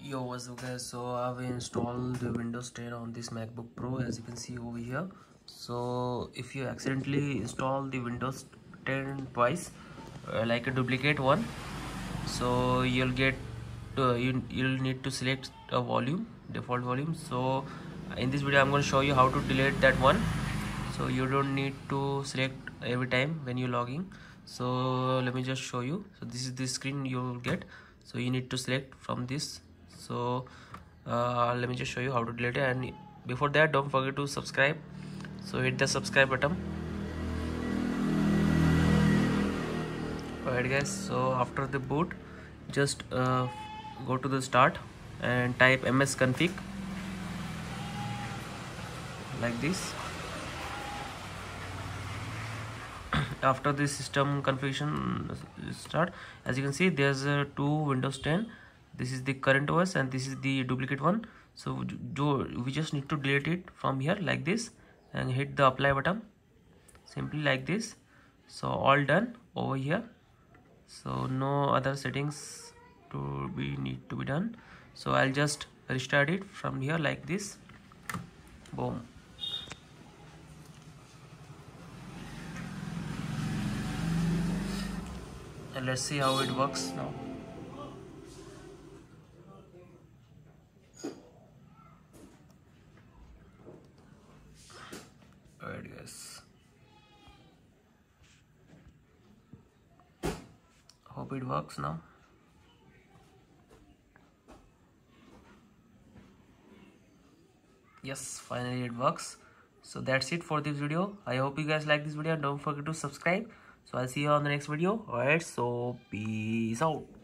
Yo, what's up guys? So I've installed the Windows 10 on this MacBook Pro, as you can see over here. So if you accidentally install the Windows 10 twice, like a duplicate one, so you'll get you'll need to select a volume, default volume. So in this video I'm going to show you how to delete that one, so you don't need to select every time when you're logging. So let me just show you. So this is the screen you'll get, so you need to select from this. So let me just show you how to delete it, and before that don't forget to subscribe, so hit the subscribe button. Alright guys, so after the boot just go to the start and type msconfig like this. After this system configuration start, as you can see there's two Windows 10. This is the current OS and this is the duplicate one. So we just need to delete it from here like this and hit the apply button, simply like this. So all done over here. So no other settings need to be done. So I'll just restart it from here like this. Boom. And let's see how it works now. Alright guys, hope it works now. Yes, finally it works. So that's it for this video. I hope you guys like this video. Don't forget to subscribe. So I'll see you on the next video. Alright, so peace out.